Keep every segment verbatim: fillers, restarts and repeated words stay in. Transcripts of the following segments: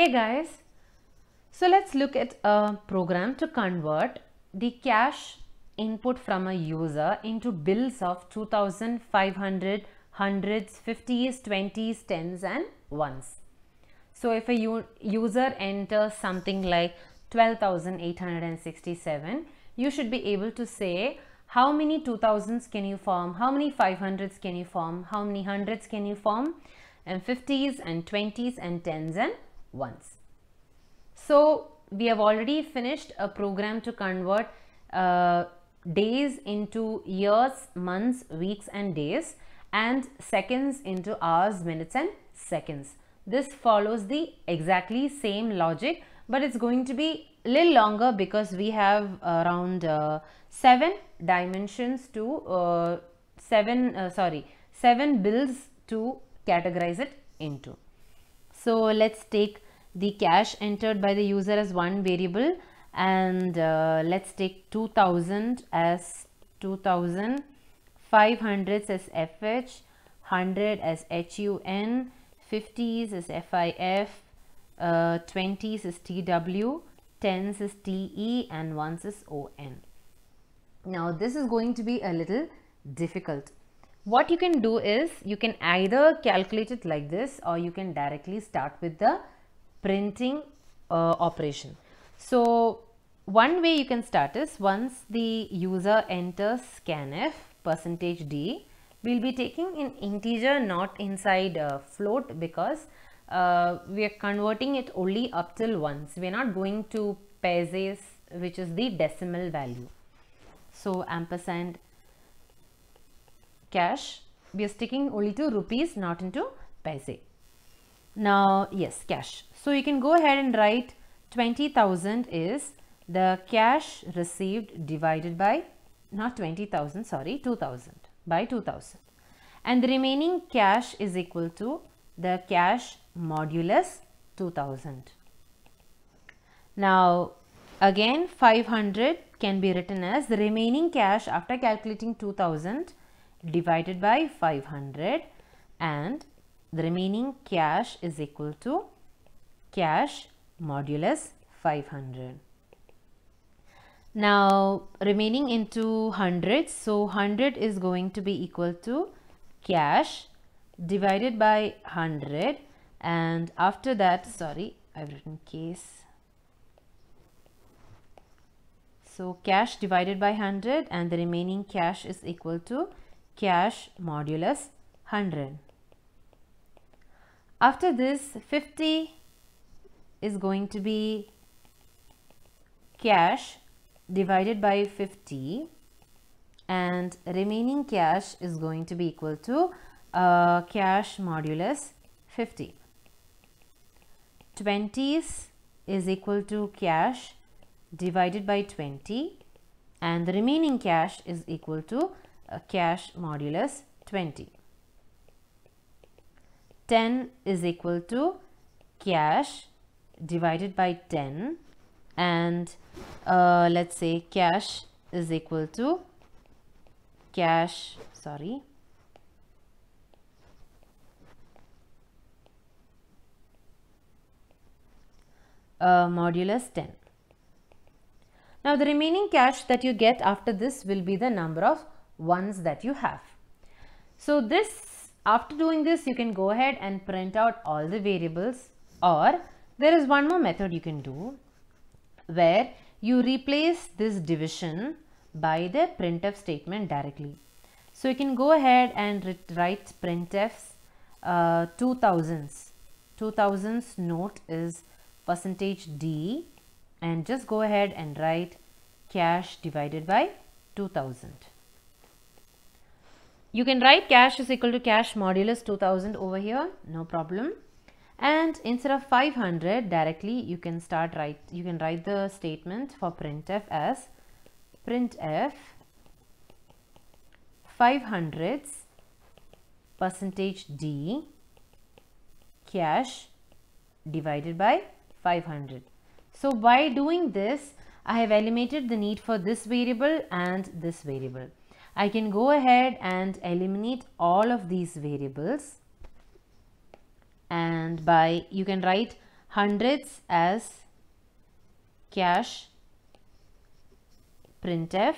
Hey guys, so let's look at a program to convert the cash input from a user into bills of two thousand five hundred, hundreds, fifties, twenties, tens and ones. So if a user enters something like twelve thousand eight hundred sixty-seven, you should be able to say how many two thousands can you form, how many five hundreds can you form, how many hundreds can you form, and fifties and twenties and tens and ones. So we have already finished a program to convert uh, days into years, months, weeks and days, and seconds into hours, minutes and seconds. This follows the exactly same logic, but it's going to be a little longer because we have around uh, seven dimensions to uh, seven uh, sorry seven bills to categorize it into. So let's take the cash entered by the user as one variable, and uh, let's take two thousand as two thousand, five hundreds as F H, one hundred as H U N, fifties is F I F, uh, twenties is T W, tens is T E and ones is O N. Now this is going to be a little difficult. What you can do is you can either calculate it like this, or you can directly start with the printing uh, operation. So one way you can start is, once the user enters scanf percentage D, we'll be taking an integer, not inside a float, because uh, we are converting it only up till ones. We are not going to pairs, which is the decimal value. So ampersand cash, we are sticking only to rupees, not into paise. Now yes, cash. So you can go ahead and write twenty thousand is the cash received divided by, not twenty thousand, sorry, two thousand, by two thousand, and the remaining cash is equal to the cash modulus two thousand. Now again, five hundred can be written as the remaining cash after calculating two thousand divided by five hundred, and the remaining cash is equal to cash modulus five hundred. Now remaining into hundreds, so one hundred is going to be equal to cash divided by one hundred, and after that, sorry, I've written case, so cash divided by one hundred, and the remaining cash is equal to cash modulus one hundred. After this, fifty is going to be cash divided by fifty, and remaining cash is going to be equal to uh, cash modulus fifty. twenties is equal to cash divided by twenty, and the remaining cash is equal to uh, cash modulus twenty. ten is equal to cash divided by ten, and uh, let's say cash is equal to cash, sorry, uh, modulus ten. Now the remaining cash that you get after this will be the number of ones that you have. So this, after doing this, you can go ahead and print out all the variables, or there is one more method you can do, where you replace this division by the printf statement directly. So you can go ahead and write printf's uh, two thousands. two thousands note is percentage D, and just go ahead and write cash divided by two thousand. You can write cash is equal to cash modulus two thousand over here, no problem. And instead of five hundred directly, you can start write, you can write the statement for printf as printf five hundreds percentage D cash divided by five hundred. So by doing this, I have eliminated the need for this variable and this variable. I can go ahead and eliminate all of these variables, and by, you can write hundreds as cash, printf,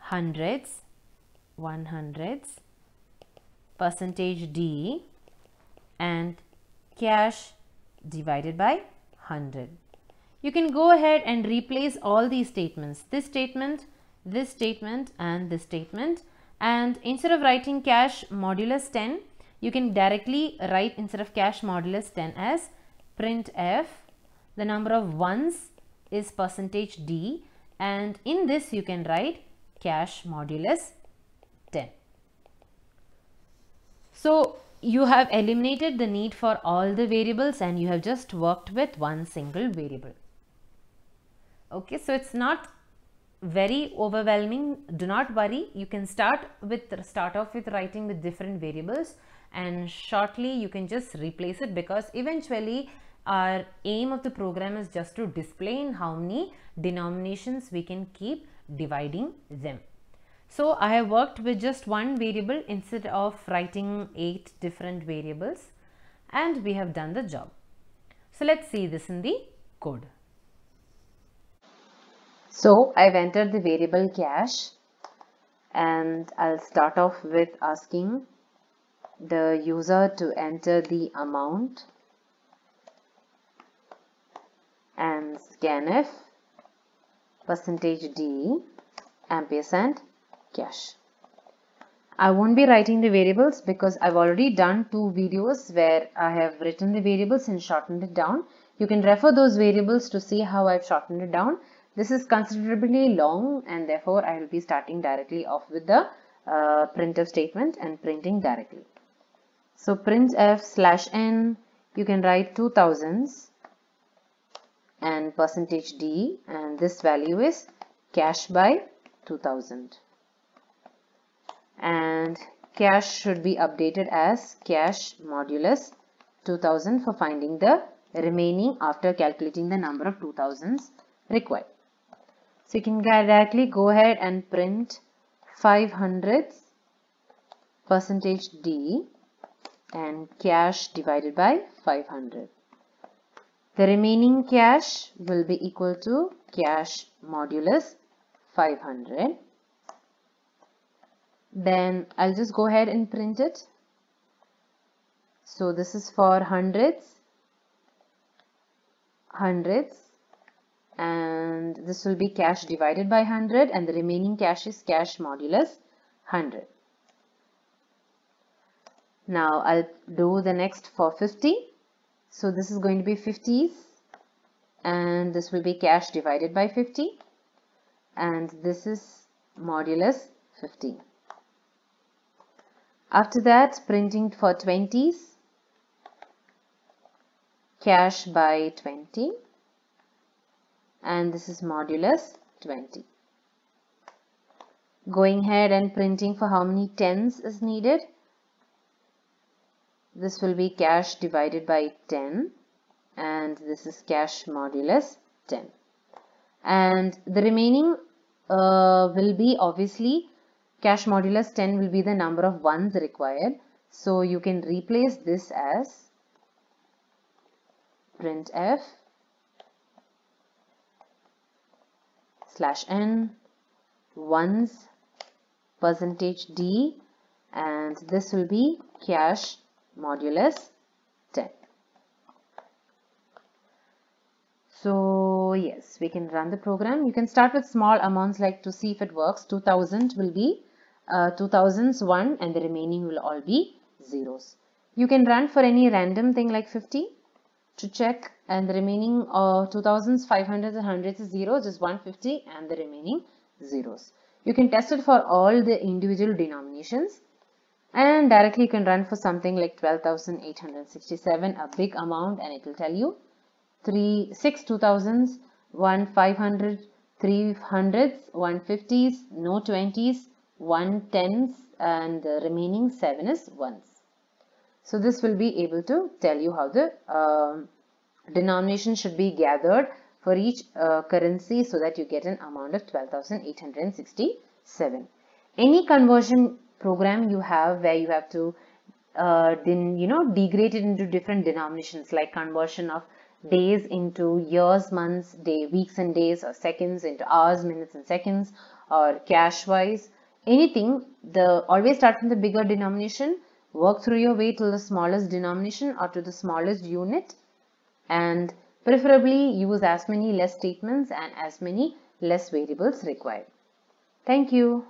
hundreds, one hundreds, percentage D, and cash divided by hundred. You can go ahead and replace all these statements, this statement, this statement, and this statement. And instead of writing cash modulus ten, you can directly write instead of cash modulus ten as printf. The number of ones is percentage D, and in this you can write cash modulus ten. So you have eliminated the need for all the variables and you have just worked with one single variable. Okay, so it's not very overwhelming. Do not worry. You can start with start off with writing with different variables, and shortly you can just replace it, because eventually our aim of the program is just to display in how many denominations we can keep dividing them. So I have worked with just one variable instead of writing eight different variables, and we have done the job. So let's see this in the code. So I've entered the variable cash, and I'll start off with asking the user to enter the amount and scanf percentage D ampersand cash. I won't be writing the variables because I've already done two videos where I have written the variables and shortened it down. You can refer those variables to see how I've shortened it down. This is considerably long, and therefore I will be starting directly off with the uh, printf statement and printing directly. So printf slash n, you can write two thousands and percentage D, and this value is cash by two thousand. And cash should be updated as cash modulus two thousand for finding the remaining after calculating the number of two thousands required. So you can directly go ahead and print five hundreds percentage D and cash divided by five hundred. The remaining cash will be equal to cash modulus five hundred. Then I'll just go ahead and print it. So this is for hundreds, hundreds, and this will be cash divided by one hundred, and the remaining cash is cash modulus one hundred. Now I'll do the next for fifty. So this is going to be fifties, and this will be cash divided by fifty, and this is modulus fifteen. After that, printing for twenties, cash by twenty, and this is modulus twenty. Going ahead and printing for how many tens is needed. This will be cash divided by ten, and this is cash modulus ten. And the remaining uh, will be obviously cash modulus ten will be the number of ones required. So you can replace this as printf slash n ones percentage D, and this will be cash modulus ten. So yes, we can run the program. You can start with small amounts like to see if it works. two thousand will be uh, two thousands one, and the remaining will all be zeros. You can run for any random thing like fifty to check, and the remaining uh, two thousands, five hundreds, and hundreds is zeros, just one hundred fifty and the remaining zeros. You can test it for all the individual denominations, and directly you can run for something like twelve thousand eight hundred sixty-seven, a big amount, and it will tell you three, six two thousands, one five hundred, three hundreds, one fifties, no twenties, one tens, and the remaining seven is ones. So this will be able to tell you how the uh, denomination should be gathered for each uh, currency, so that you get an amount of twelve thousand eight hundred sixty-seven. Any conversion program you have where you have to uh, then you know degraded into different denominations, like conversion of days into years, months, day, weeks and days, or seconds into hours, minutes and seconds, or cash wise, anything. The always start from the bigger denomination, work through your way till the smallest denomination or to the smallest unit, and preferably use as many less statements and as many less variables required. Thank you.